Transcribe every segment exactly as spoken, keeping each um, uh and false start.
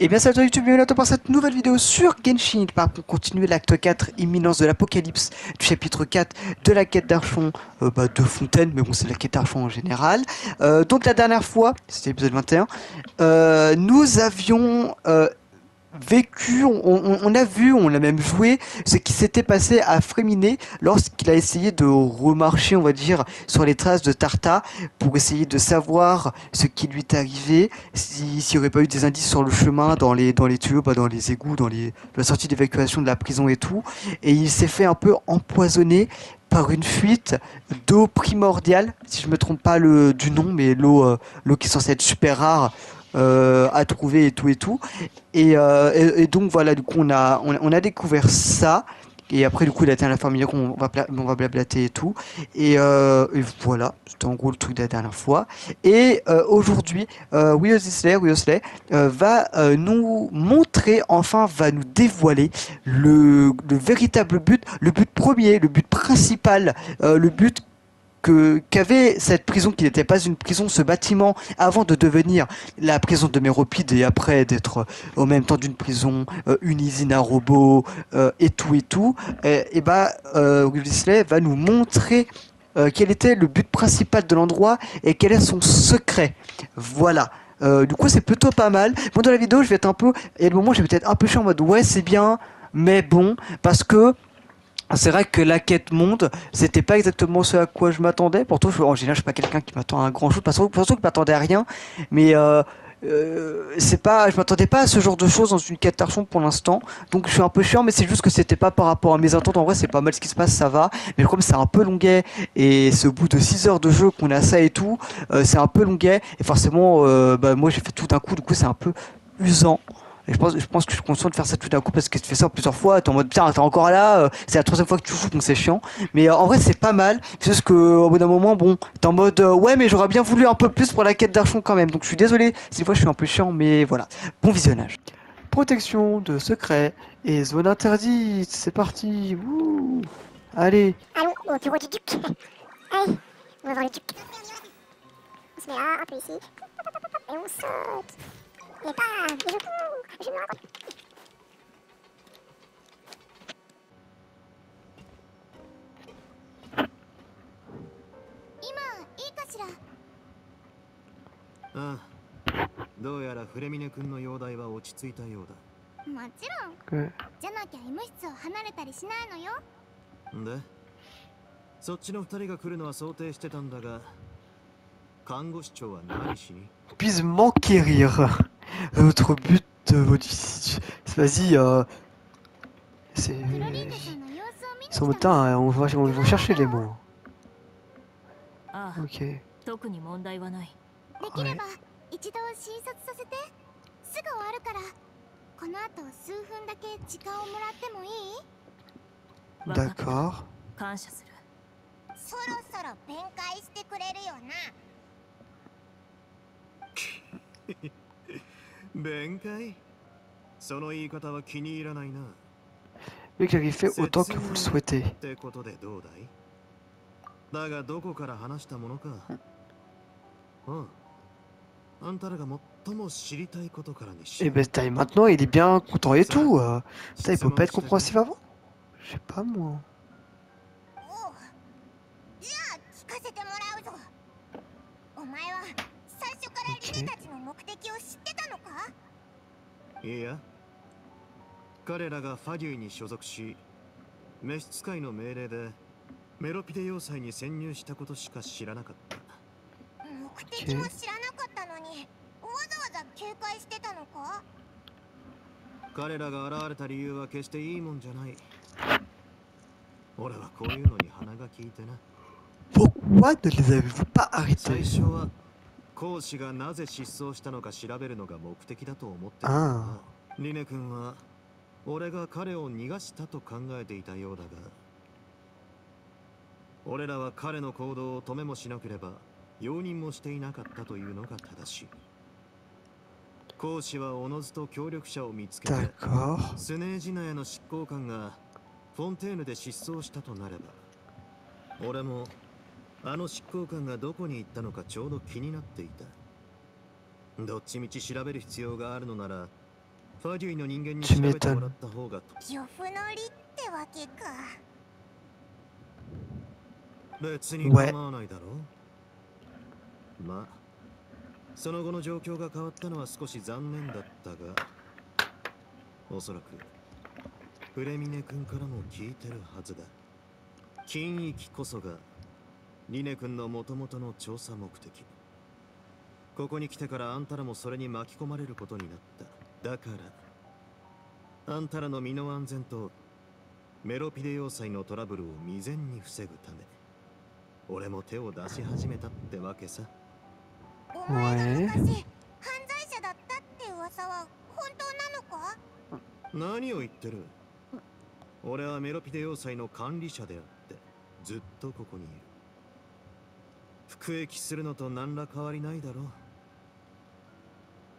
Et eh bien salut YouTube, bienvenue à toi pour cette nouvelle vidéo sur Genshin Impact pour continuer l'acte quatre, imminence de l'apocalypse, du chapitre quatre de la quête d'Archons, euh, bah, de Fontaine, mais bon c'est la quête d'Archons en général. Euh, donc la dernière fois, c'était l'épisode vingt et un, euh, nous avions euh, vécu, on, on, on a vu, on a même joué ce qui s'était passé à Fréminet lorsqu'il a essayé de remarcher, on va dire, sur les traces de Tartaglia pour essayer de savoir ce qui lui est arrivé, s'il n'y aurait pas eu des indices sur le chemin, dans les dans les tuyaux, pas dans les égouts, dans les la sortie d'évacuation de la prison et tout. Et il s'est fait un peu empoisonner par une fuite d'eau primordiale, si je me trompe pas le du nom, mais l'eau euh, l'eau qui est censée être super rare. Euh, à trouver et tout et tout et, euh, et, et donc voilà, du coup on a on, on a découvert ça et après du coup il a atteint la famille qu'on va on va blablater et tout et, euh, et voilà, c'était en gros le truc de la dernière fois. Et euh, aujourd'hui euh, Wriothesley Wriothesley euh, va euh, nous montrer, enfin va nous dévoiler le, le véritable but, le but premier, le but principal, euh, le but que qu'avait cette prison qui n'était pas une prison, ce bâtiment, avant de devenir la prison de Méropide et après d'être euh, en même temps d'une prison, euh, une usine à robots euh, et tout et tout. Et, et bah, euh, Wriothesley va nous montrer euh, quel était le but principal de l'endroit et quel est son secret. Voilà. Euh, du coup, c'est plutôt pas mal. Bon, dans la vidéo, je vais être un peu. Et à le moment, je vais peut-être un peu chiant en mode ouais, c'est bien, mais bon, parce que. C'est vrai que la quête monde, c'était pas exactement ce à quoi je m'attendais. Pourtant, je, en général, je suis pas quelqu'un qui m'attend à un grand chose. Parce que je m'attendais à rien. Mais euh, euh, c'est pas, je m'attendais pas à ce genre de choses dans une quête d'Archon pour l'instant. Donc je suis un peu chiant, mais c'est juste que c'était pas par rapport à mes attentes. En vrai, c'est pas mal ce qui se passe, ça va. Mais comme c'est un peu longuet, et ce bout de six heures de jeu qu'on a ça et tout, euh, c'est un peu longuet. Et forcément, euh, bah, moi j'ai fait tout d'un coup, du coup c'est un peu usant. Et je pense, je pense que je suis conscient de faire ça tout d'un coup parce que tu fais ça plusieurs fois, t'es en mode putain, t'es encore là, euh, c'est la troisième fois que tu joues donc c'est chiant. Mais euh, en vrai c'est pas mal, c'est juste que au bout d'un moment bon, t'es en mode euh, ouais mais j'aurais bien voulu un peu plus pour la quête d'Archon quand même. Donc je suis désolé, cette fois je suis un peu chiant mais voilà. Bon visionnage. Protection de secret et zone interdite, c'est parti. Wouh. Allez. Allons au bureau du duc. Allez, on va voir le duc. On se met là, un peu ici. Et on saute. Et bam, et je cours. Puis manquer rire. Votre but de votre visite. Vas-y, euh... c'est... Ils sont motards, on va, on va chercher les mots. Ok. Ouais. D'accord. Mais clarifiez autant que vous le souhaitez. Et ben taille maintenant, il est bien content et tout. Putain, il peut pas être compréhensif avant. Je sais pas moi. Okay. Pourquoi ne les avez-vous pas arrêtés? Ah. D'accord. あの執行官がどこに行ったのかちょうど気になっていた。どっちみち調べる必要があるのなら、Tu m'étonnes. Ouais. Ouais. 何を言ってる。俺はメロピデ要塞の管理者であってずっとここにいる。服役するのと何ら変わりないだろう。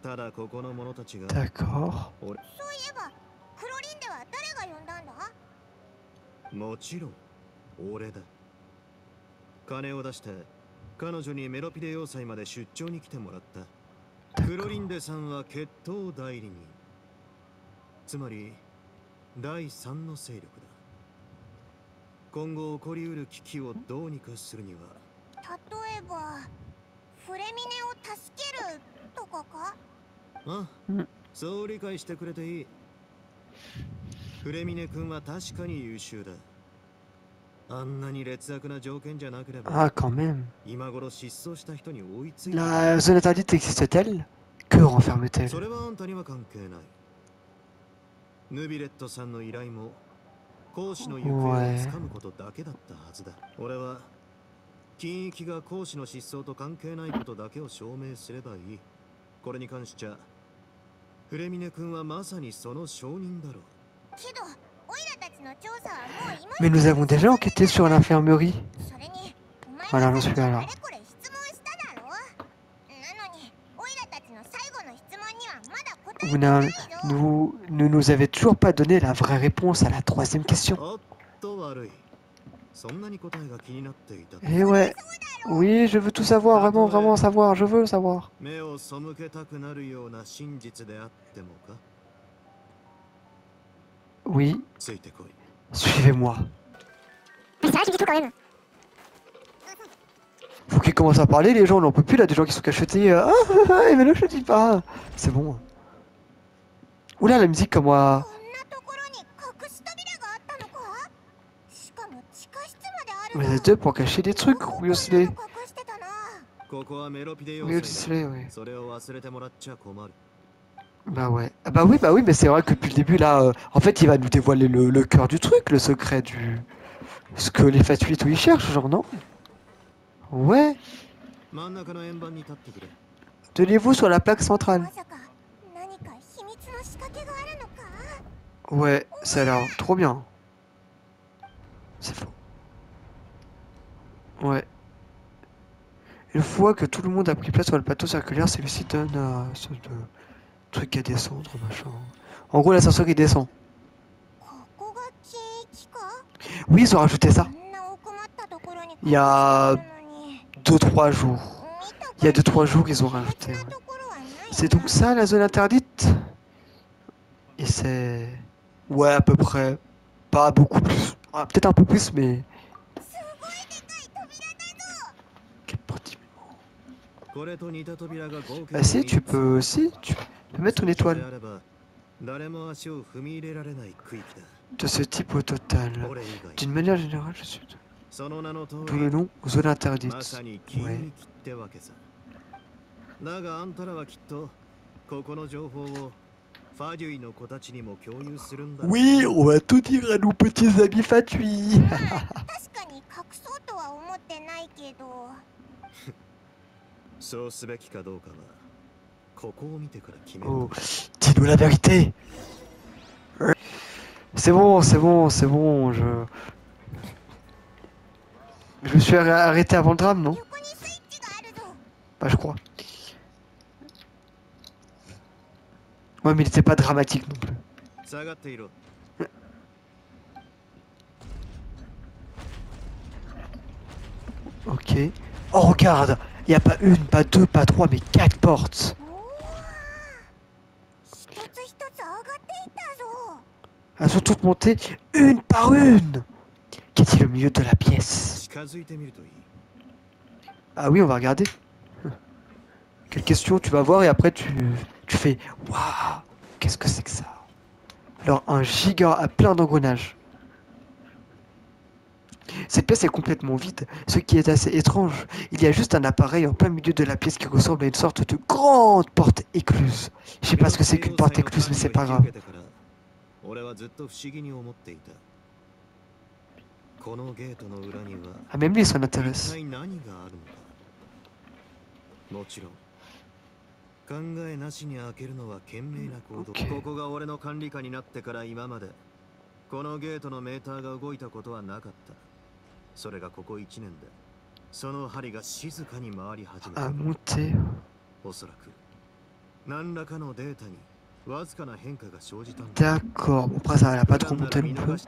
ただここの者たちが。そういえばクロリンでは誰が呼んだんだ。もちろん俺だ。金を出して彼女にメロピデ要塞まで出張に来てもらった。クロリンデさんは決闘代理人。 つまり第三の勢力だ。今後起こりうる危機をどうにかするには、例えばフレミネを助けるとかか。あ、そう理解してくれていい。フレミネ君は確かに優秀だ。あんなに劣悪な条件じゃなければ。あ、quand même。今頃失踪した人に追いついて。La zone interdite existe-t-elle? Que renferme-t-elle? それはあんたには関係ない。 ヌビレットさんの依頼も講師の行方をつかむことだけだったはずだ。俺は金域が講師の失踪と関係ないことだけを証明すればいい。これに関しちゃフレミネ君はまさにその証人だろう。けどオイラたちの調査はもう今。Mais nous avons déjà enquêté sur l'infirmerie. Voilà, j'en suis là. なのにオイラたちの最後の質問にはまだ答えがない。 Vous ne nous avez toujours pas donné la vraie réponse à la troisième question. Eh ouais. Oui, je veux tout savoir, vraiment, vraiment savoir. Je veux savoir. Oui. Suivez-moi. Faut qu'ils commencent à parler, les gens. On n'en peut plus là, des gens qui sont cachetés. Ah, mais là, je dis pas. C'est bon. Oula, la musique comme moi. Vous êtes deux pour cacher des trucs, Wriothesley. Wriothesley, oui. Bah ouais. Ah bah oui, bah oui, mais c'est vrai que depuis le début, là, euh, en fait, il va nous dévoiler le, le cœur du truc, le secret du... Ce que les Fatui ils cherchent, genre, non? Ouais. Tenez-vous sur la plaque centrale. Ouais, ça a l'air trop bien. C'est faux. Ouais. Une fois que tout le monde a pris place sur le plateau circulaire, celui-ci donne euh, ce de... truc à descendre, machin. En gros, l'ascenseur qui descend. Oui, ils ont rajouté ça. Il y a deux trois jours. Il y a deux trois jours, ils ont rajouté. C'est donc ça la zone interdite? Et c'est... Ouais, à peu près. Pas beaucoup plus. Ah, peut-être un peu plus, mais... Bah si, tu peux... Si, tu peux mettre une étoile. De ce type au total. D'une manière générale, je suis... D'où le nom, zone interdite. Ouais. Oui, on va tout dire à nos petits amis Fatui. Oh, dis-nous la vérité. C'est bon, c'est bon, c'est bon. Je... je me suis arrêté avant le drame, non? Bah, je crois. Ouais, mais il n'était pas dramatique non plus. Ok. Oh, regarde! Il n'y a pas une, pas deux, pas trois, mais quatre portes! Elles sont toutes montées une par une. Qu'est-il au milieu de la pièce? Ah oui, on va regarder. Quelle question, tu vas voir et après tu, tu fais waouh, qu'est-ce que c'est que ça? Alors un giga à plein d'engrenages. Cette pièce est complètement vide, ce qui est assez étrange. Il y a juste un appareil en plein milieu de la pièce qui ressemble à une sorte de grande porte écluse. Je sais pas ce que c'est qu'une porte écluse, mais c'est pas grave. Ah, même lui, ça m'intéresse. Okay. À monter. D'accord, bon après ça elle a pas trop monté non plus.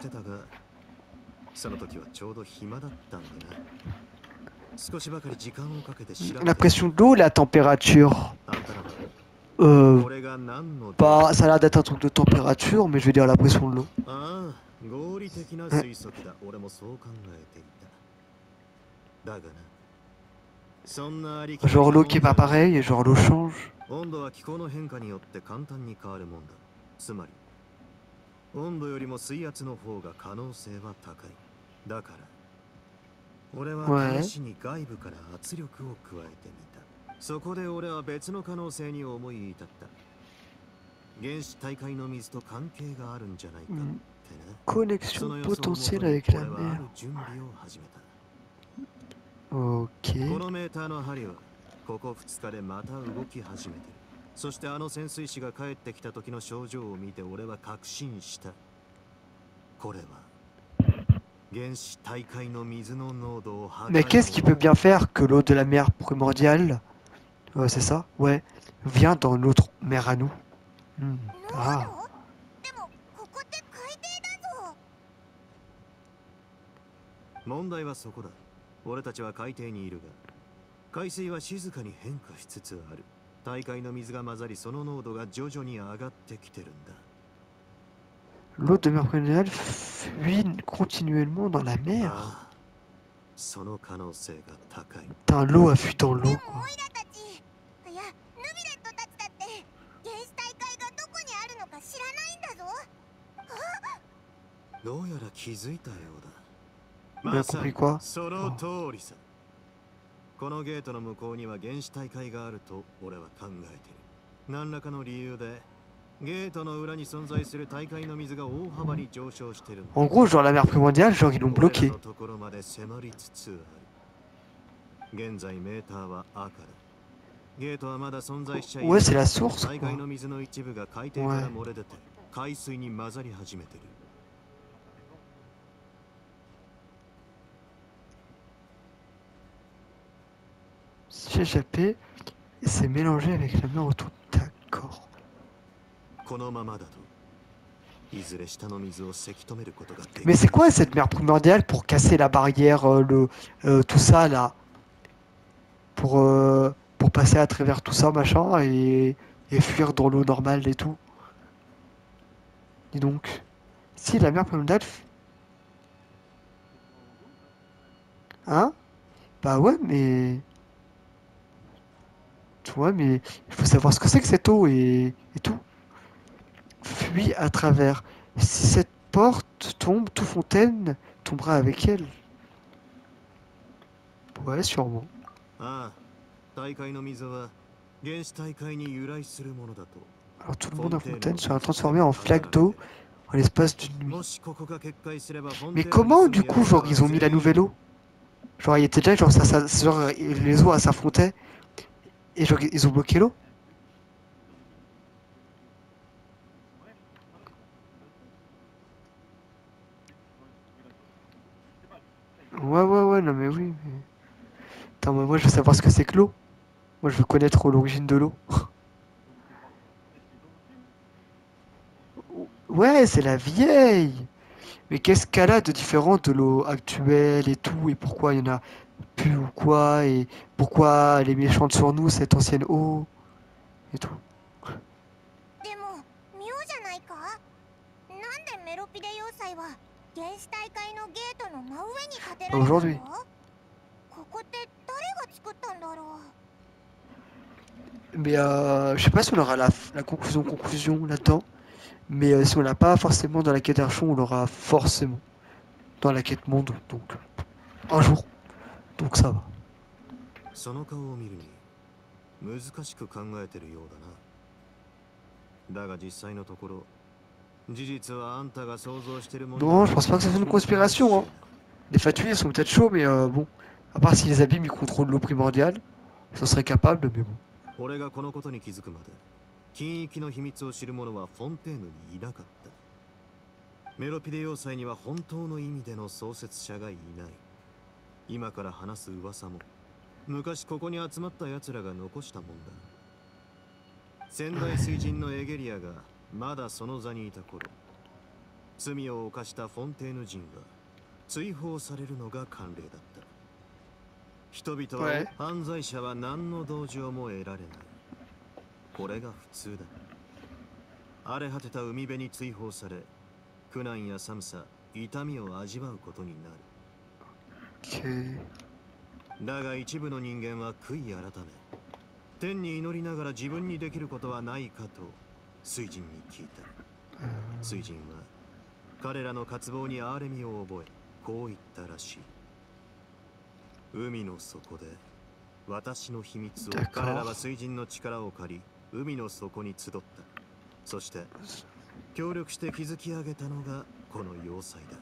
La pression d'eau, la température. Euh... Bah, ça a l'air d'être un truc de température, mais je veux dire la pression de l'eau. Ouais. Genre l'eau qui est pas pareil et genre l'eau change. Ouais. Mmh. Connexion potentielle avec la mer. Ok. Mais qu'est-ce qui peut bien faire que l'eau de la mer primordiale, euh, c'est ça, ouais, vient dans l'autre mer à nous. Hmm. Ah. L'eau de mer primordiale fuit continuellement dans la mer. Putain, l'eau a fui dans l'eau. On a compris quoi? Oh. En gros, genre la mer primordiale, genre ils l'ont bloqué. Ouais, c'est la source, quoi. Ouais. Échappé et s'est mélangé avec la mer autour. D'accord. Mais c'est quoi cette mer primordiale pour casser la barrière, euh, le euh, tout ça là, pour euh, pour passer à travers tout ça machin et, et fuir dans l'eau normale et tout. Dis donc, si la mer primordiale, hein? Bah ouais, mais tu vois, mais il faut savoir ce que c'est que cette eau et, et tout. Fuit à travers. Si cette porte tombe, tout Fontaine tombera avec elle. Ouais, sûrement. Alors tout le monde à Fontaine sera transformé en flaque d'eau en l'espace d'une nuit. Mais comment, du coup, genre, ils ont mis la nouvelle eau? Genre, il était déjà, genre, ça, ça, genre les eaux s'affrontaient. Et genre, ils ont bloqué l'eau. Ouais, ouais, ouais, non mais oui. Mais... Attends, mais moi je veux savoir ce que c'est que l'eau. Moi je veux connaître l'origine de l'eau. Ouais, c'est la vieille. Mais qu'est-ce qu'elle a de différent de l'eau actuelle et tout, et pourquoi il y en a plus ou quoi, et pourquoi elle est méchante sur nous, cette ancienne eau, et tout. 妙じゃないか。なんでメロピデ要塞は原始大会のゲートの真上に建てられたの？ここって誰が作ったんだろう？Mais euh, je sais pas si on aura la, la conclusion conclusion là-dedans, mais euh, si on l'a pas forcément dans la quête Archon, on l'aura forcément dans la quête monde, donc un jour, donc ça va. その顔を見るに難しく考えてるようだな。だが実際のところ事実はあんたが想像してるもの。Non, je pense pas que ça soit une conspiration. Hein. Les Fatui sont peut-être chauds, mais euh, bon, à part si les abîmes ils contrôlent l'eau primordiale, ça serait capable, mais bon. 俺がこのことに気づくまで金域の秘密を知る者はフォンテーヌにいなかった。メロピデ要塞には本当の意味での創設者がいない。今から話す噂も昔ここに集まったやつらが残したもんだ。先代水人のエゲリアがまだその座にいた頃、罪を犯したフォンテーヌ人が追放されるのが慣例だった。 人々は犯罪者は何の同情も得られない。これが普通だ。荒れ果てた海辺に追放され、苦難や寒さ、痛みを味わうことになる。だが一部の人間は悔い改め、天に祈りながら自分にできることはないかと水人に聞いた。水人は彼らの渇望に憐れみを覚え、こう言ったらしい。 海の底で私の秘密を彼らは水人の力を借り海の底に集った。そして協力して築き上げたのがこの要塞だ。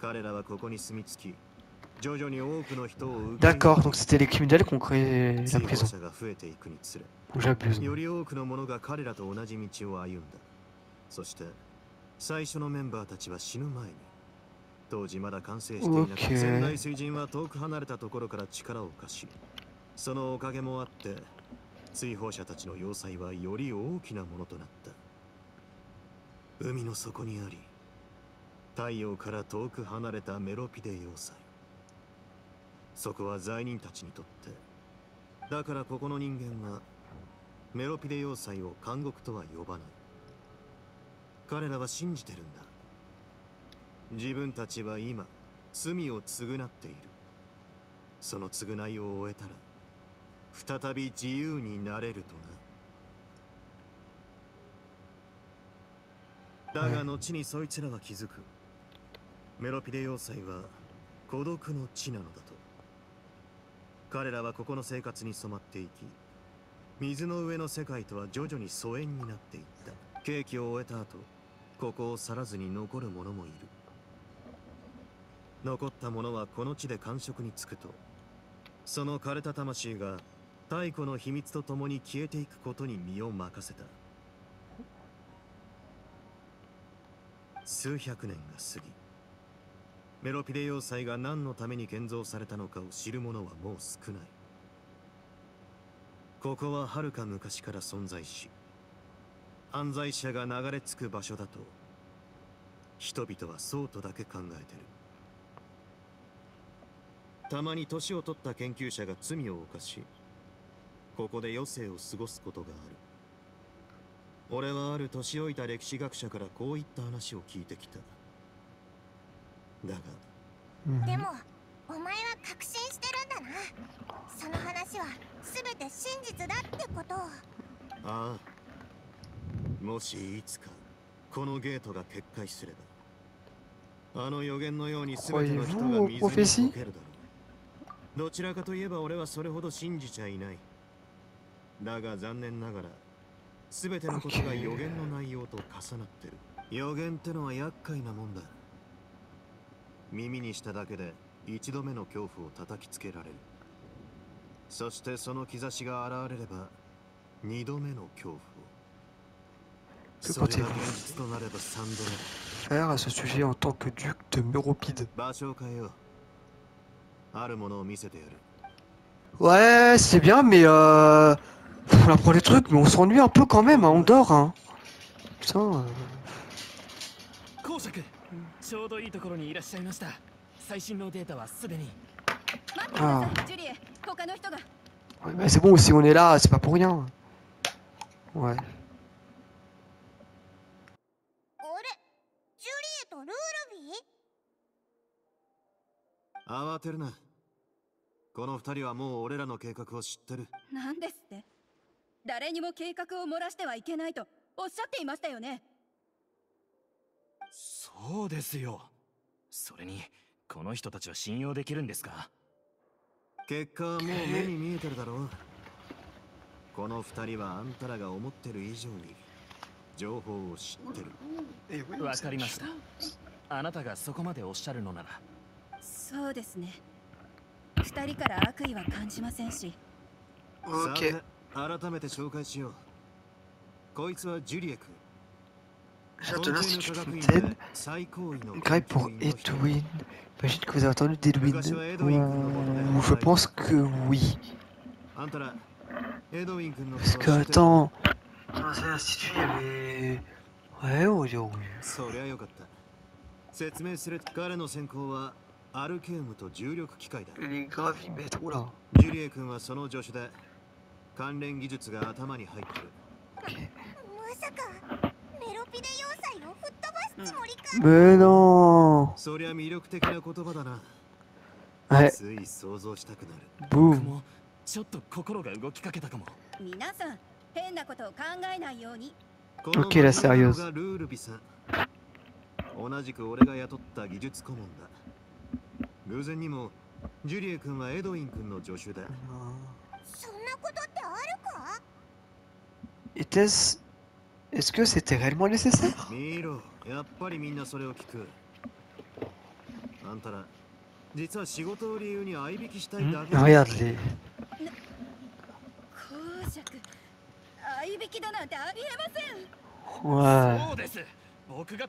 彼らはここに住み着き、徐々に多くの人を受け入れ、追放者が増えていくにつれ、より多くの者が彼らと同じ道を歩んだ。そして最初のメンバーたちは死ぬ前に 当時まだ完成していなかった先代水人は遠く離れたところから力を貸し、そのおかげもあって追放者たちの要塞はより大きなものとなった。海の底にあり、太陽から遠く離れたメロピデ要塞、そこは罪人たちにとって、だからここの人間はメロピデ要塞を監獄とは呼ばない。彼らは信じてるんだ。 自分たちは今罪を償っている。その償いを終えたら再び自由になれるとな。だが後にそいつらは気づく。メロピデ要塞は孤独の地なのだと。彼らはここの生活に染まっていき、水の上の世界とは徐々に疎遠になっていった。刑期を終えた後、ここを去らずに残る者もいる。 残った者はこの地で感触につくと、その枯れた魂が太古の秘密とともに消えていくことに身を任せた。数百年が過ぎ、メロピデ要塞が何のために建造されたのかを知る者はもう少ない。ここははるか昔から存在し、犯罪者が流れ着く場所だと人々はそうとだけ考えてる。 たまに年を取った研究者が罪を犯し、ここで余生を過ごすことがある。俺はある年老いた歴史学者からこういった話を聞いてきた。だがでもお前は確信してるんだな。その話は全て真実だってことを。ああ、もしいつかこのゲートが決壊すれば、あの予言のように全ての人が水に溶けるだろう。 どちらかといえば俺はそれほど信じちゃいない。だが残念ながら全てのことが予言の内容と重なってる。予言ってのは厄介なもんだ。耳にしただけで一度目の恐怖を叩きつけられる。そしてその兆しが現れれば二度目の恐怖を。それが現実となれば三度目。Faire à ce sujet en tant que duc de Méropide. 場所を変えよう。 Ouais, c'est bien, mais euh... on apprend les trucs, mais on s'ennuie un peu quand même, hein, on dort, hein. Putain. Ah. Ouais, bah c'est bon, si on est là, c'est pas pour rien. Ouais. 慌てるな。この二人はもう俺らの計画を知ってる。なんですって？誰にも計画を漏らしてはいけないとおっしゃっていましたよね。そうですよ。それにこの人たちは信用できるんですか？結果はもう目に見えてるだろう。この二人はあんたらが思ってる以上に情報を知ってる。わかりました。あなたがそこまでおっしゃるのなら。そうですね。二人から悪意は感じませんし。Okay. さあ、改めて紹介しよう。こいつはジュリエ君。Fontaine, Grey pour Edwin. Imagine que vous avez entendu d'Edwin. Euh, je pense que oui. Parce que attends. Dans cet institut, il y avait. Ouais, on dirait oui. Il est grave, il met trop là. Ok.Mais non. Ouais. Boum. Ok, la sérieuse. Était-ce Est-ce que c'était réellement nécessaire? Regarde-les. Ouais. Okay.Une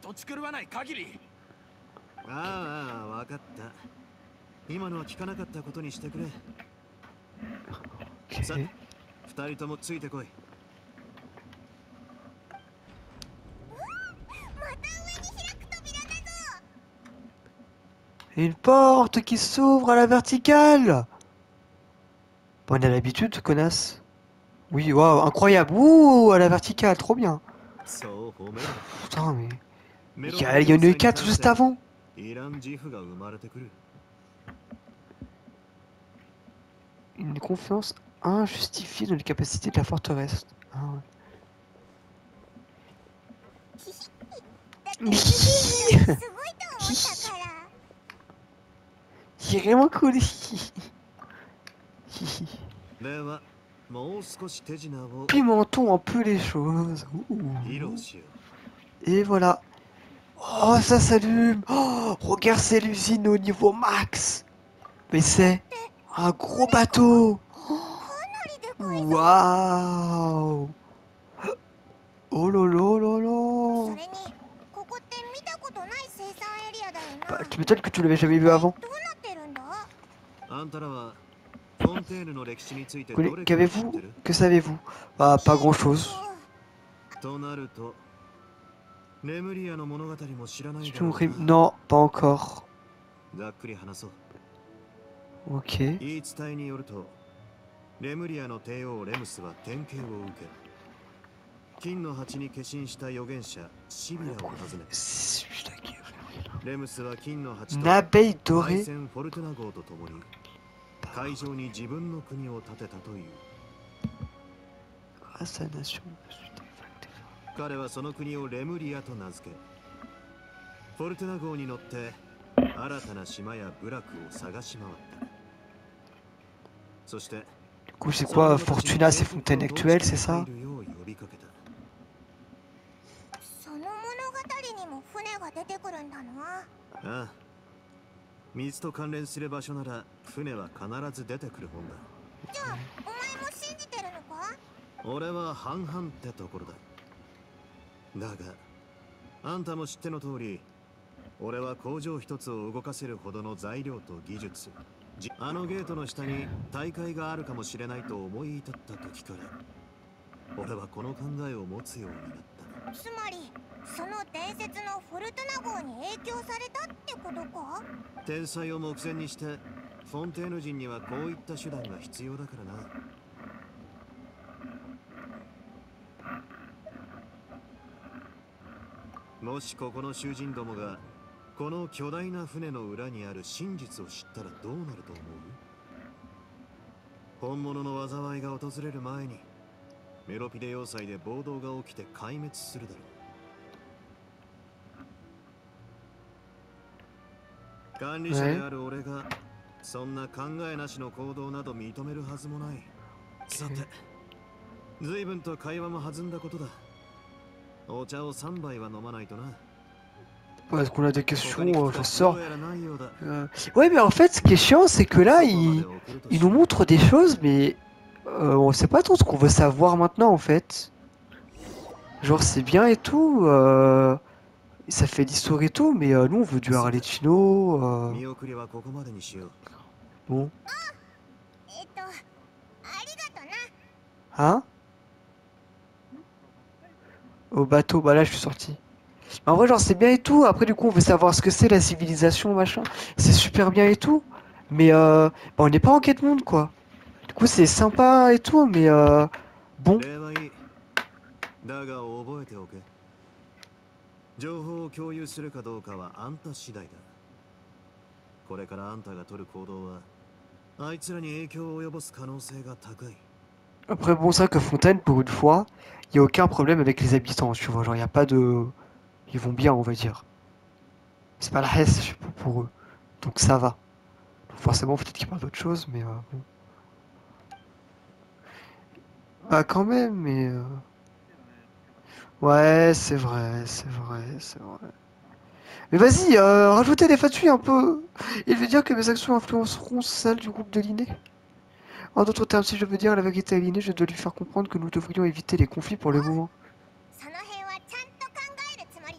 porte qui s'ouvre à la verticale. Bon, on a l'habitude, connasse. Oui, waouh, incroyable. Ouh, à la verticale, trop bien. Putain, mais... Il y, a, il y en a eu quatre juste avant. Une confiance injustifiée dans les capacités de la forteresse. Ah, ouais. C'est vraiment cool. Pimentons un peu les choses. Ouh. Et voilà. Oh, ça s'allume. Oh, regarde, c'est l'usine au niveau max. Mais c'est un gros bateau. Waouh. Oh lolo lolo. Bah, tu m'étonnes que tu l'avais jamais vu avant.Qu'avez-vous? Que savez-vous? Bah, pas grand-chose. Non, pas encore. Ok. Une abeille dorée?À sa nation, je suis défait. Du coup, c'est quoi Fortuna, c'est Fontaine actuelle, c'est ça? Ah.水と関連する場所なら船は必ず出てくるもんだ。じゃあ、お前も信じてるのか？俺は半々ってところだ。だが、あんたも知っての通り、俺は工場一つを動かせるほどの材料と技術。あのゲートの下に大会があるかもしれないと思い至った時から、俺はこの考えを持つようになった。つまりその伝説のフォルトナ号に影響されたってことか？天才を目前にしてフォンテーヌ人にはこういった手段が必要だからな。もしここの囚人どもがこの巨大な船の裏にある真実を知ったらどうなると思う？本物の災いが訪れる前にメロピデ要塞で暴動が起きて壊滅するだろう。管理者である俺がそんな考えなしの行動など認めるはずもない。さて、随分と会話も弾んだことだ。お茶をさんばいは飲まないとな。Parce qu'on a des questions, euh, j'en sors. Euh, ouais, mais en fait, ce qui est chiant, c'est que là, il, il nous montre des choses, mais euh, on sait pas trop ce qu'on veut savoir maintenant, en fait. Genre, c'est bien et tout, euh, ça fait l'histoire et tout, mais euh, nous, on veut du Arlecchino. Euh... Bon. Hein? Au bateau, bah là, je suis sorti. En vrai, genre, c'est bien et tout. Après, du coup, on veut savoir ce que c'est la civilisation, machin. C'est super bien et tout. Mais euh, bah, on n'est pas en quête monde, quoi. Du coup, c'est sympa et tout, mais euh, bon. Après, bon, c'est vrai que Fontaine, pour une fois, il n'y a aucun problème avec les habitants, tu vois. Genre, il n'y a pas de... Ils vont bien, on va dire. C'est pas la haine pour eux. Donc ça va. Forcément, peut-être qu'ils parlent d'autre chose, mais... Euh, bon. Bah quand même, mais... Euh... Ouais, c'est vrai, c'est vrai, c'est vrai. Mais vas-y, euh, rajoutez des fatui un peu. Il veut dire que mes actions influenceront celles du groupe de Lyney. En d'autres termes, si je veux dire la vérité à Lyney, je dois lui faire comprendre que nous devrions éviter les conflits pour le moment.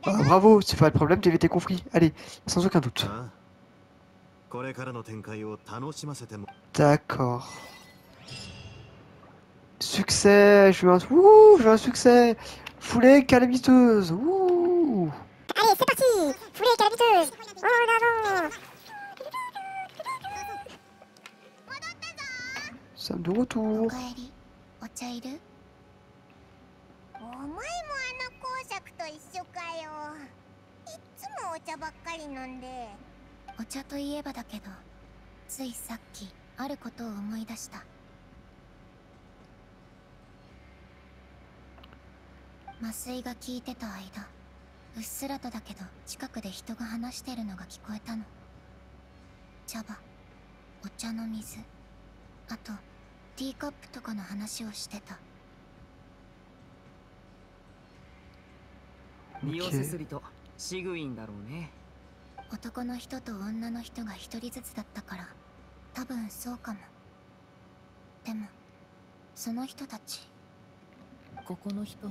Ah, bravo, c'est pas le problème, j'ai été compris. Allez, sans aucun doute. D'accord. Succès, je veux un... Ouh, je veux un succès. Foulée calamiteuse. Ouh. Allez, c'est parti. Foulée calamiteuse. En avant. Sommes de retour. Okay. シグインだろうね。男の人と女の人が一人ずつだったから、多分そうかも。でも、その人たち。ここの人、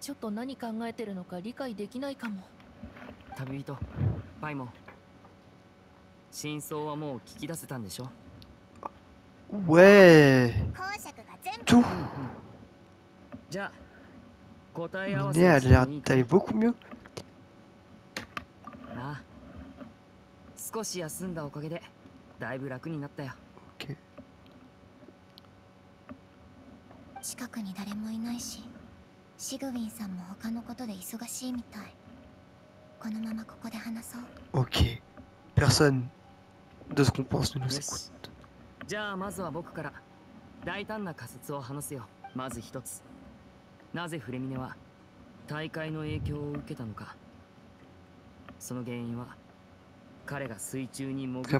ちょっと何考えてるのか理解できないかも。旅人、パイモン。真相はもう聞き出せたんでしょ。ウェイ。どう？じゃあ、答え合わせ。ねえ、あれあったり、beaucoup mieux。 少し休んだおかげでだいぶ楽になったよ。近くに誰もいないし、シグウィンさんも他のことで忙しいみたい。このままここで話そう。OK。Personne de ce qu'on pense ne nous écoute。じゃあまずは僕から大胆な仮説を話すよ。まず一つ。なぜフレミネは大会の影響を受けたのか。その原因は。 Très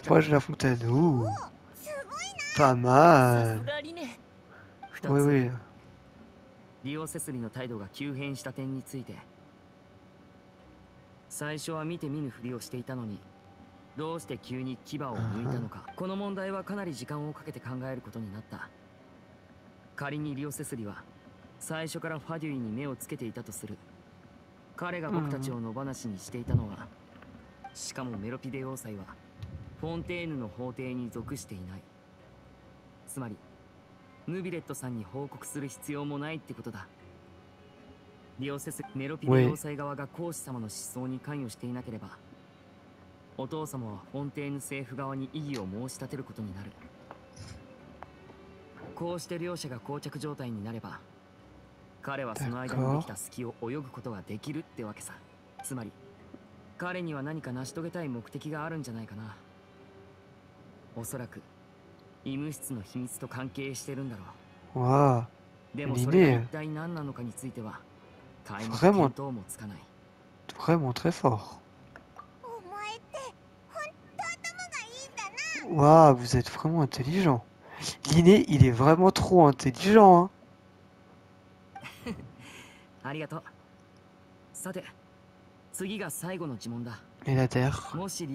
proche de la fontaine. Ouh, pas mal. Oui, oui. リオセスリの態度が急変した点について、最初は見て見ぬふりをしていたのに、どうして急に牙を剥いたのか。この問題はかなり時間をかけて考えることになった。仮にリオセスリは最初からファデュイに目をつけていたとする。彼が僕たちを野放しにしていたのは。 しかもメロピデ要塞はフォンテーヌの法廷に属していない。つまりヌビレットさんに報告する必要もないってことだ。リオセスメロピデ要塞側が公使様の失踪に関与していなければ、お父様はフォンテーヌ政府側に異議を申し立てることになる。こうして両者が膠着状態になれば、彼はその間にできた隙を泳ぐことができるってわけさ。つまり Nous 彼には何か成し遂げたい目的があるんじゃないかな。おそらく医務室の秘密と関係してるんだろう。わあ、でもそれが一体何なのかについては大変見当もつかない。Vraiment très fort. Waouh, vous êtes vraiment intelligent. Lyney, il est vraiment trop intelligent. Hein. Et la Terre. Mm-hmm.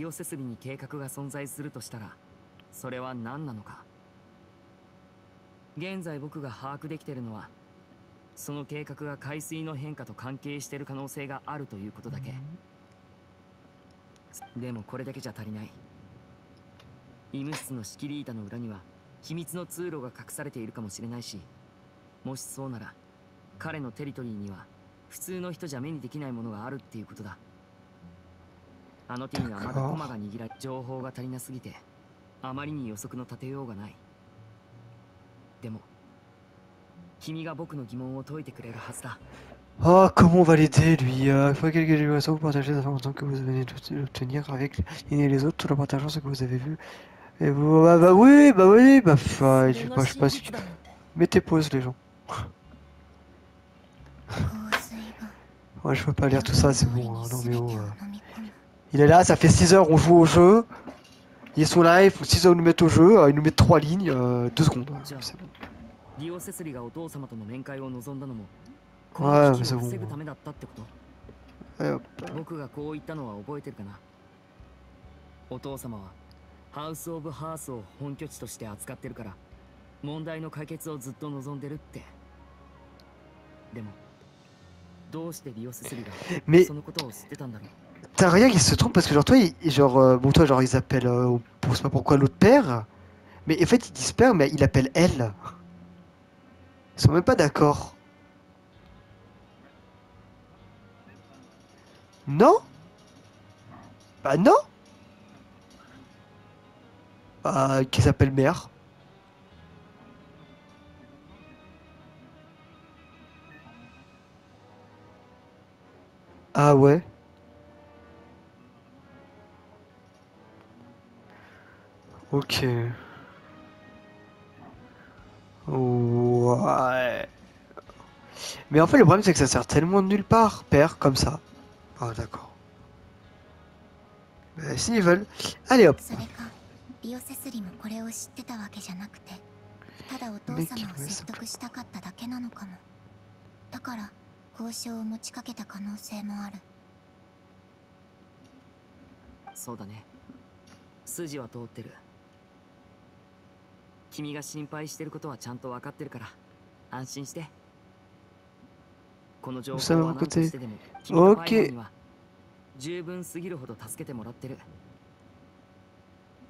医務室の仕切り板の裏には秘密の通路が隠されているかもしれないし、もしそうなら彼のテリトリーには普通の人じゃ目にできないものがあるっていうことだ。あの手にはまだ駒が握られ、情報が足りなすぎてあまりに予測の立てようがない。でも君が僕の疑問を解いてくれるはずだ。Ah, comment on va l'aider lui? Il faut quelques évaluations pour partager les informations que vous venez d'obtenir avec Lyney et les autres, tout en partageant ce que vous avez vu. Et vous, bah, bah oui, bah oui, bah, bah je, bah, je sais pas si... Mettez pause les gens. Ouais, je peux pas lire tout ça, c'est bon, hein. Non mais oh... Euh... Il est là, ça fait six heures, on joue au jeu. Ils sont live, six heures nous mettent au jeu, euh, ils nous mettent trois lignes, euh, deux secondes. Ouais, c'est bon. Ouais, mais c'est bon. Allez hop. ハウスオブハースを本拠地として扱ってるから、問題の解決をずっと望んでるって。でもどうしてリオセスリがそのことを知ってたんだろう。 Tartaglia qui se trompe parce que genre toi, il, genre euh, bon toi genre ils appellent, euh, on sait pas pourquoi l'autre père, mais en fait ils disent père mais il appelle elle. Ils sont même pas d'accord. Non? Bah non? Euh, qui s'appelle Mère. Ah ouais. Ok. Ouais. Mais en fait le problème c'est que ça sert tellement de nulle part, Père, comme ça. Ah d'accord. Bah si ils veulent. Allez hop. リオセスリもこれを知ってたわけじゃなくて、ただお父様を説得したかっただけなのかも。だから交渉を持ちかけた可能性もある。そうだね。筋は通ってる。君が心配してることはちゃんと分かってるから、安心して。この情報は何としてでも君のパイロンには十分すぎるほど助けてもらってる。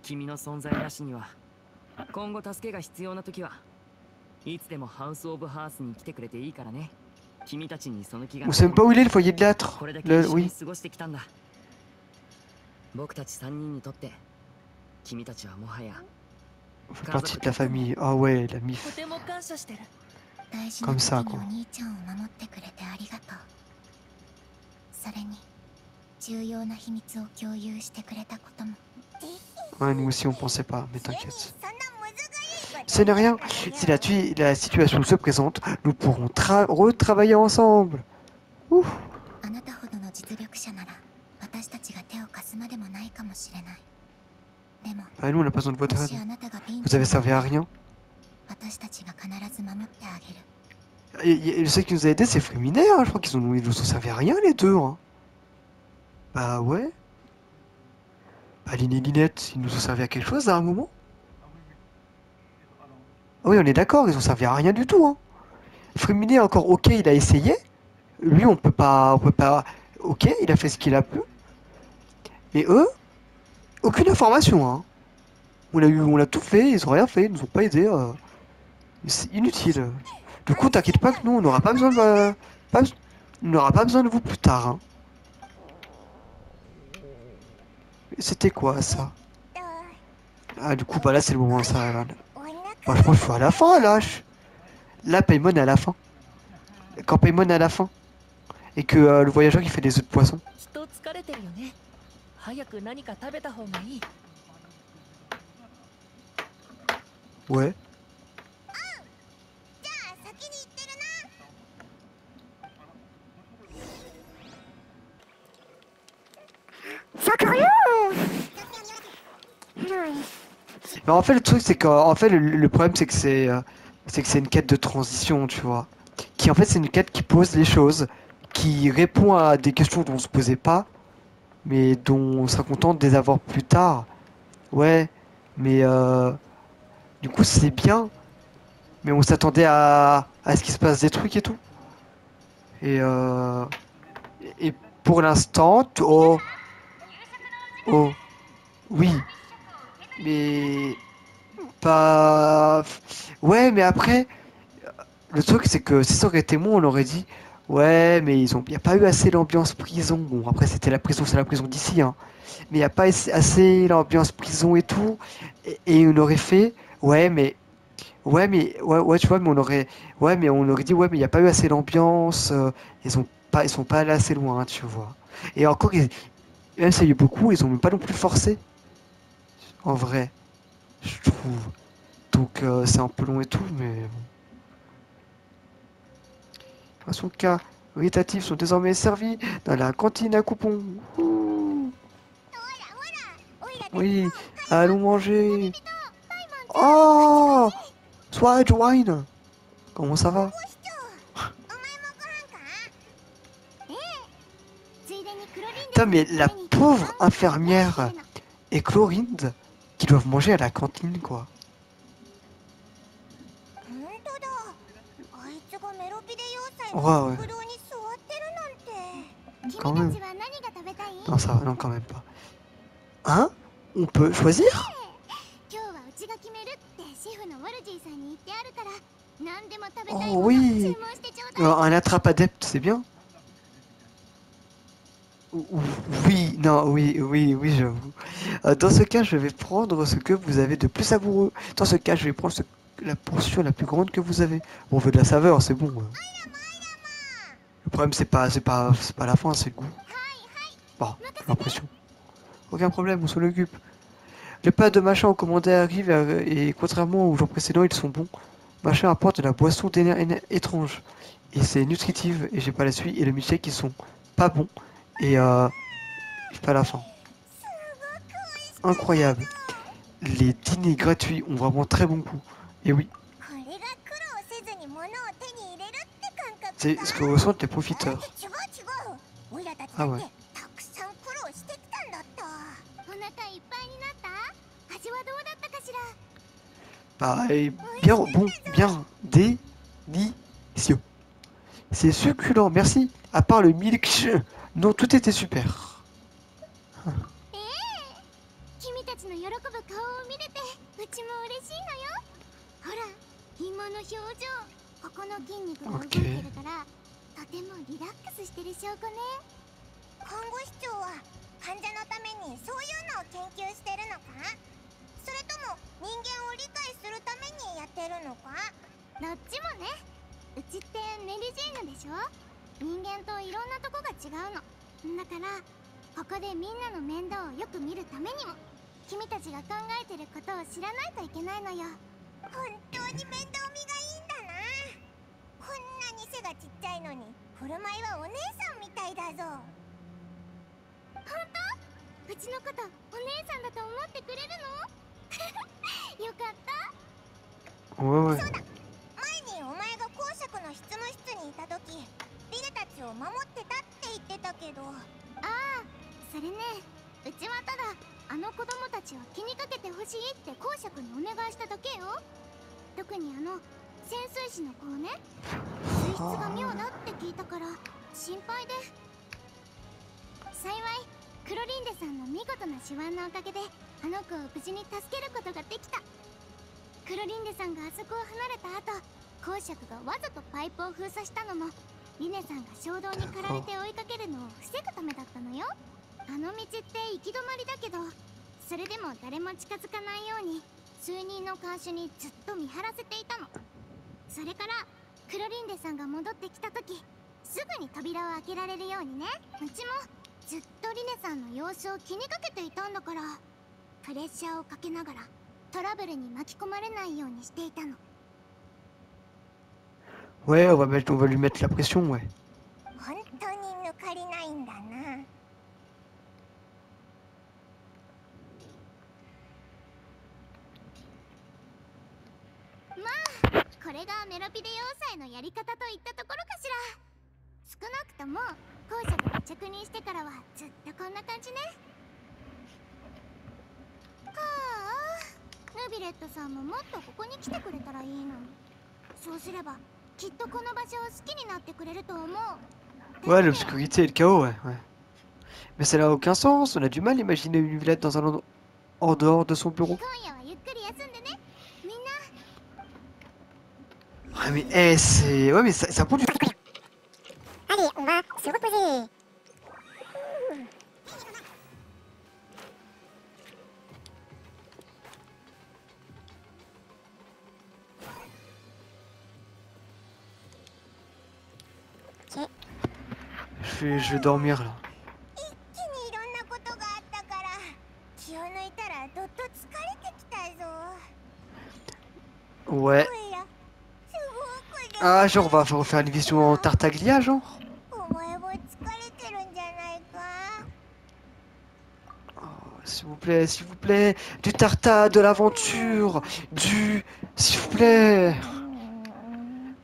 君の存在なしには今後助けが必要な時はいつでもハウスオブハースに来てくれていいからね。君たちにその気がない。これだけ一緒に過ごしてきたんだ。僕たち三人にとって君たちはもはや家族だ。とても感謝してる。大事な時にお兄ちゃんを守ってくれてありがとう。それに重要な秘密を共有してくれたことも。 Ouais, nous aussi on pensait pas, mais t'inquiète. Ce n'est rien. Si la, la situation se présente, nous pourrons retravailler ensemble. Ouh. Ah, nous on n'a pas besoin de votre aide. Vous avez servi à rien. Et, et, et ceux qui nous a aidés, c'est Fréminet. Hein. Je crois qu'ils ne nous ont servi à rien les deux. Hein. Bah ouais. Lyney et Lynette, ils nous ont servi à quelque chose à un moment. Oui, on est d'accord, ils ont servi à rien du tout. Hein. Fréminet, encore ok, il a essayé. Lui, on peut pas, on peut pas. Ok, il a fait ce qu'il a pu. Mais eux, aucune information. Hein. On a eu, on a tout fait, ils ont rien fait, ils nous ont pas aidé. Euh... C'est inutile. Du coup, t'inquiète pas que nous, on n'aura pas besoin de, euh, pas, on n'aura pas besoin de vous plus tard. Hein. C'était quoi ça? Ah du coup bah là c'est le moment où ça arrive. Bah je pense qu'il faut à la fin là. Là Paimon est à la fin. Quand Paimon est à la fin. Et que euh, le voyageur qui fait des œufs de poisson. 早く何か食べた方がいい。おえ？Alors en fait le truc c'est que en fait le, le problème c'est que c'est euh, c'est que c'est une quête de transition, tu vois, qui en fait c'est une quête qui pose les choses, qui répond à des questions dont on se posait pas mais dont on sera content de les avoir plus tard. Ouais, mais euh, du coup c'est bien, mais on s'attendait à, à ce qu'il se passe des trucs et tout, et euh, et pour l'instant oh oh oui. Mais pas... Ouais, mais après, le truc c'est que si ça aurait été moi, on aurait dit ouais, mais ils ont, y a pas eu assez l'ambiance prison. Bon, après c'était la prison, c'est la prison d'ici, hein. Mais y a pas assez l'ambiance prison et tout. Et, et on aurait fait ouais, mais ouais, mais ouais, ouais, tu vois, mais on aurait ouais, mais on aurait dit ouais, mais y a pas eu assez l'ambiance. Euh, ils ont pas, ils sont pas allés assez loin, hein, tu vois. Et encore, ils... même s'il y a eu beaucoup, ils ont même pas non plus forcé. En vrai, je trouve. Donc euh, c'est un peu long et tout, mais bon. À son cas, caritatifs sont désormais servis dans la cantine à coupons. Ouh. Oui, allons manger. Oh, sois wine. Comment ça va? Putain, mais la pauvre infirmière et Chlorinde, qui doivent manger à la cantine, quoi. Ouais, ouais. Quand même. Non, ça va, non, quand même pas. Hein? On peut choisir? Oh oui! Alors, un attrape-adepte, c'est bien? Oui, non, oui, oui, oui, j'avoue. Dans ce cas, je vais prendre ce que vous avez de plus savoureux. Dans ce cas, je vais prendre ce... la portion la plus grande que vous avez. Bon, on veut de la saveur, c'est bon. Le problème, c'est pas, c'est pas, c'est pas la fin, c'est le goût. Bon, j'ai l'impression. Aucun problème, on s'en occupe. Les plats de machin commandés arrivent et contrairement aux jours précédents, ils sont bons. Machin apporte de la boisson étrange et c'est nutritive et j'ai pas la suie et le milkshake qui sont pas bons. Et euh, pas la fin. Incroyable. Les dîners gratuits ont vraiment très bon goût. Et oui. C'est ce que ressentent les profiteurs. Ah ouais. Bah, et bien bon, bien délicieux. C'est succulent, merci. À part le milkshake. Non, tout était super. Ah. Ok. Ouais, ouais. ずっとリネさんの様子を気にかけていたんだから。プレッシャーをかけながらトラブルに巻き込まれないようにしていたの。Ouais, on va mettre, on va lui mettre la pression, ouais. Ouais, l'obscurité et le chaos, ouais, ouais. Mais ça n'a aucun sens, on a du mal à imaginer une villette dans un endroit en dehors de son bureau. Ouais, mais hey, c'est. Ouais, mais ça, ça prend du. Allez, on va se reposer. Je vais, je vais dormir là. Ouais. Ah, genre, on va refaire une vision en Tartaglia, genre. Oh, s'il vous plaît, s'il vous plaît. Du tarta, de l'aventure. Du. S'il vous plaît.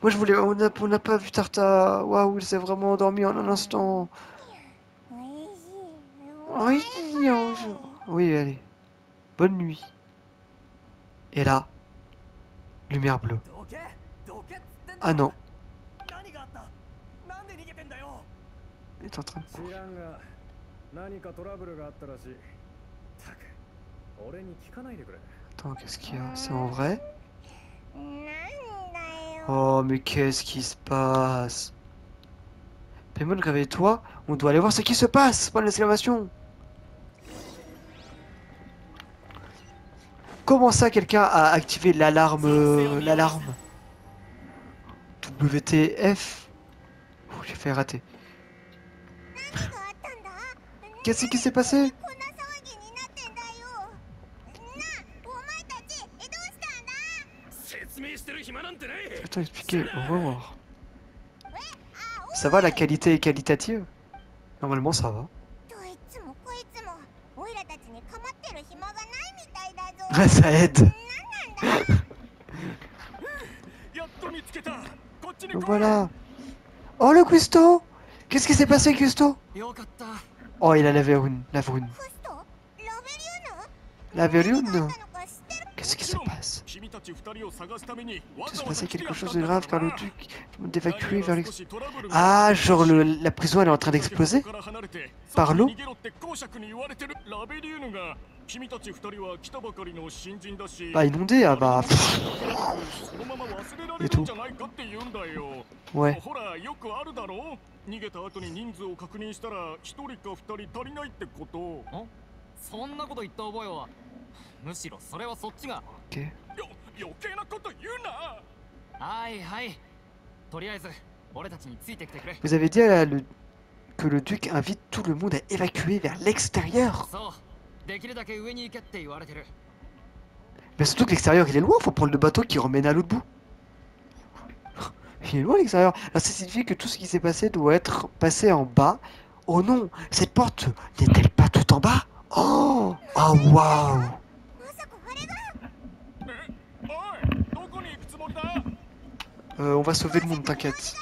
Moi je voulais, on n'a on a pas vu Tarta. Waouh, il s'est vraiment endormi en un instant. Oui, oui, allez. Bonne nuit. Et là, lumière bleue. Ah non. Il est en train de courir. Attends, qu'est-ce qu'il y a? C'est en vrai? Oh, mais qu'est-ce qui se passe? Paimon, réveille-toi, on doit aller voir ce qui se passe! Point d'exclamation! Comment ça, quelqu'un a activé l'alarme? L'alarme? W T F? Ouh, j'ai fait rater. Qu'est-ce qui s'est passé? Attends, expliquez, on va voir. Ça va, la qualité est qualitative? Normalement ça va. Ouais, ça aide. Donc voilà. Oh le Custo! Qu'est-ce qui s'est passé Custo? Oh il a la verrune, la verrune. La verrune? Qu'est-ce qui se passe? Il se passait quelque chose de grave car le duc demande d'évacuer vers l'explosion. Ah, genre le, la prison elle est en train d'exploser? Par l'eau? Bah inondée, ah bah... Pff. Et tout. Ouais. Okay. Vous avez dit à la, le, que le duc invite tout le monde à évacuer vers l'extérieur. Mais surtout que l'extérieur il est loin, faut prendre le bateau qui remène à l'autre bout. Il est loin l'extérieur. Alors ça signifie que tout ce qui s'est passé doit être passé en bas. Oh non, cette porte n'est-elle pas tout en bas? Oh, ah oh, waouh. Euh, on va sauver le monde, t'inquiète.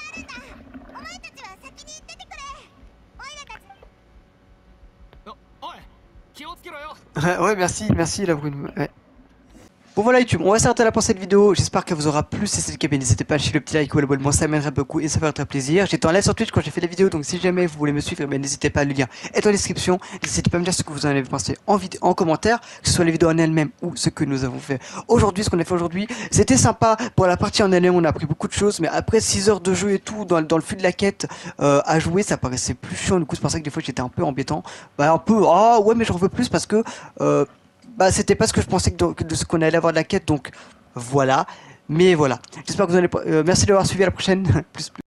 Ouais, merci, merci la brune. Ouais. Bon voilà YouTube, on va s'arrêter là pour cette vidéo, j'espère qu'elle vous aura plu, si c'est le cas, n'hésitez pas à lâcher le petit like ou l'abonnement, ça m'aiderait beaucoup et ça ferait très plaisir. J'étais en live sur Twitch quand j'ai fait la vidéo, donc si jamais vous voulez me suivre, n'hésitez pas, le lien est dans la description, n'hésitez pas à me dire ce que vous en avez pensé en, en commentaire, que ce soit les vidéos en elles-mêmes ou ce que nous avons fait aujourd'hui, ce qu'on a fait aujourd'hui. C'était sympa, pour la partie en elle-même on a appris beaucoup de choses, mais après six heures de jeu et tout, dans, dans le flux de la quête euh, à jouer, ça paraissait plus chiant, du coup c'est pour ça que des fois j'étais un peu embêtant, bah un peu, ah oh, ouais mais j'en veux plus parce que... Euh, Bah c'était pas ce que je pensais que de ce qu'on allait avoir de la quête, donc voilà, mais voilà, j'espère que vous allez... Euh, merci d'avoir suivi, à la prochaine. plus, plus.